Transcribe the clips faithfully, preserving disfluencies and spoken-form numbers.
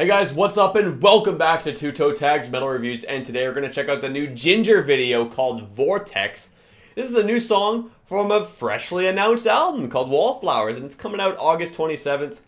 Hey guys, what's up and welcome back to Two Toe Tags Metal Reviews, and today we're going to check out the new Jinjer video called Vortex. This is a new song from a freshly announced album called Wallflowers, and it's coming out August twenty-seventh.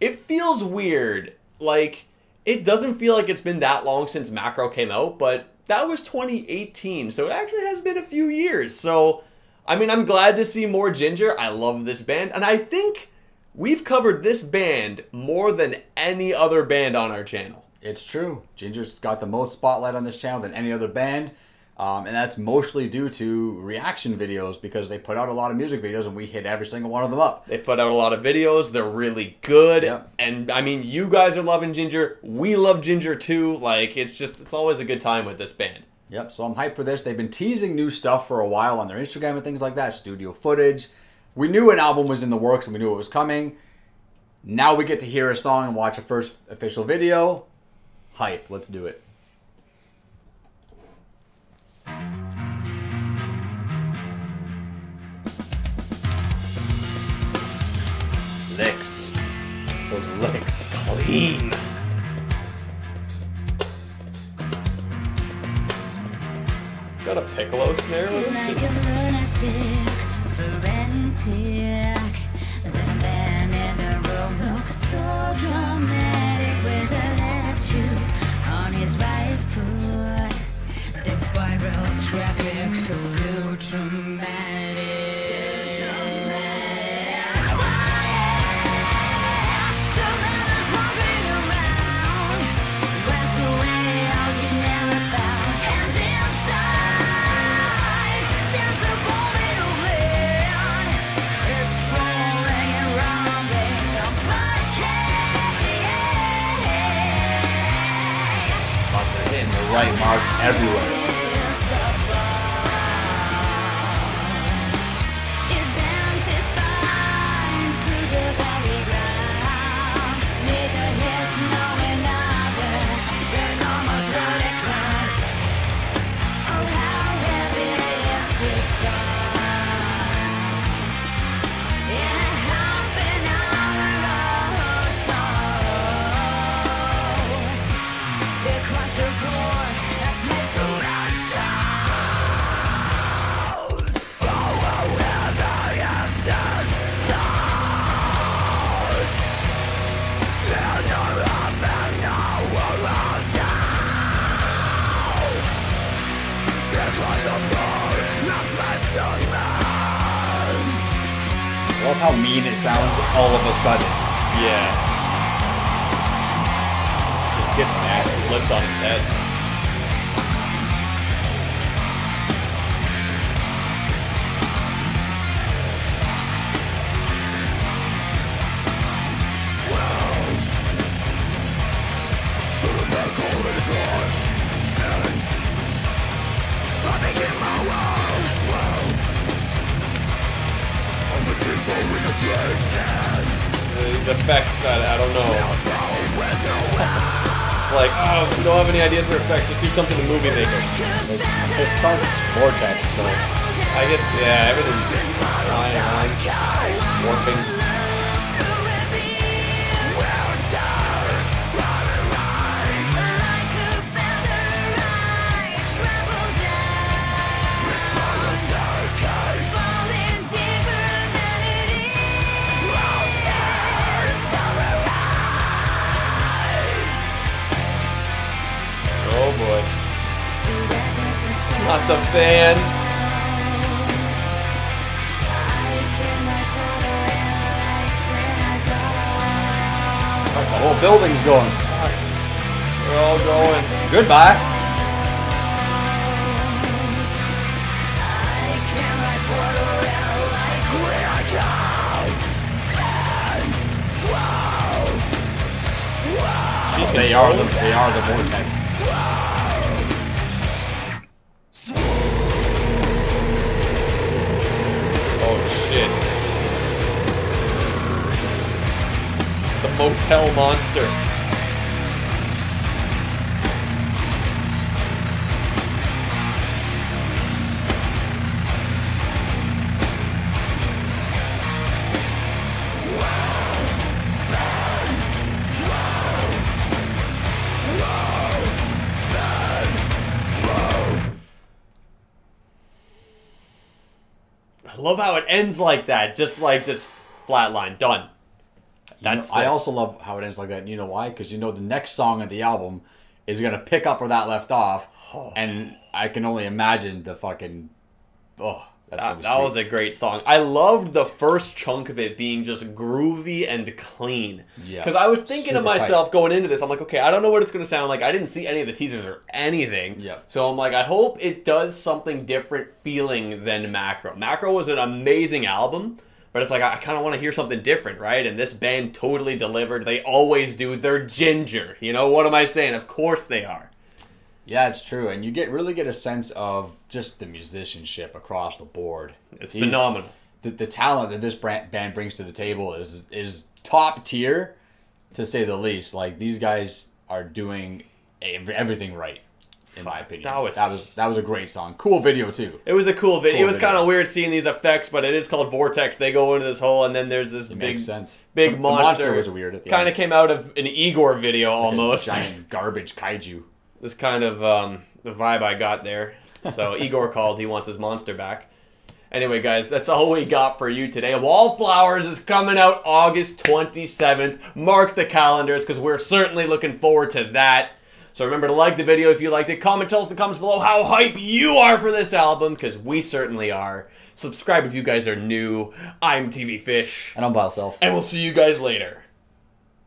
It feels weird, like it doesn't feel like it's been that long since Macro came out, but that was twenty eighteen, so it actually has been a few years. So, I mean, I'm glad to see more Jinjer. I love this band, and I think we've covered this band more than any other band on our channel. It's true. Jinjer's got the most spotlight on this channel than any other band. Um, and that's mostly due to reaction videos, because they put out a lot of music videos and we hit every single one of them up. They put out a lot of videos. They're really good. Yep. And I mean, you guys are loving Jinjer. We love Jinjer too. Like, it's just, it's always a good time with this band. Yep. So I'm hyped for this. They've been teasing new stuff for a while on their Instagram and things like that. Studio footage. We knew an album was in the works and we knew it was coming. Now we get to hear a song and watch a first official video. Hype, let's do it. Licks. Those licks clean. It's got a piccolo snare with it. Forentic, the man in the room looks so dramatic with a latchkey on his right foot. The spiral traffic feels too dramatic. Too dramatic. Quiet, the brothers walking around. Where's the way out you never found? And inside, there's a boy. Right marks everywhere. I love how mean it sounds all of a sudden. Yeah. It gets an ass flipped on its head. The effects, I, I don't know. It's like, oh, we don't have any ideas for effects, just do something to movie maker. It's called Vortex, so I guess, yeah, everything's lying, lying, warping. Not the fan. The whole building's going. We're all going. Goodbye. They are the, they are the vortex. The motel monster. Wow. Slow, slow. love how it ends like that. Just like, just flatline, done. That's. You know, I also love how it ends like that. And you know why? Because you know the next song of the album is gonna pick up where that left off, oh. and I can only imagine the fucking. Oh, that's that, that was a great song. I loved the first chunk of it being just groovy and clean. Yeah. Because I was thinking to myself tight. going into this, I'm like, okay, I don't know what it's gonna sound like. I didn't see any of the teasers or anything. Yeah. So I'm like, I hope it does something different feeling than Macro. Macro was an amazing album. But it's like, I kind of want to hear something different, right? And this band totally delivered. They always do. They're Jinjer. You know, what am I saying? Of course they are. Yeah, it's true. And you get really get a sense of just the musicianship across the board. It's He's, phenomenal. The, the talent that this band brings to the table is is top tier, to say the least. Like, these guys are doing everything right. In my opinion, that was, that was that was a great song. Cool video too. It was a cool video. Cool it was kind of weird seeing these effects, but it is called Vortex. They go into this hole, and then there's this it big sense. big the, monster. The monster was weird. Kind of came out of an Igor video almost. Giant garbage kaiju. This kind of um, the vibe I got there. So Igor called. He wants his monster back. Anyway, guys, that's all we got for you today. Wallflowers is coming out August twenty-seventh. Mark the calendars because we're certainly looking forward to that. So remember to like the video if you liked it. Comment, tell us in the comments below how hype you are for this album, because we certainly are. Subscribe if you guys are new. I'm T V Fish. And I'm VileSelf. And we'll see you guys later.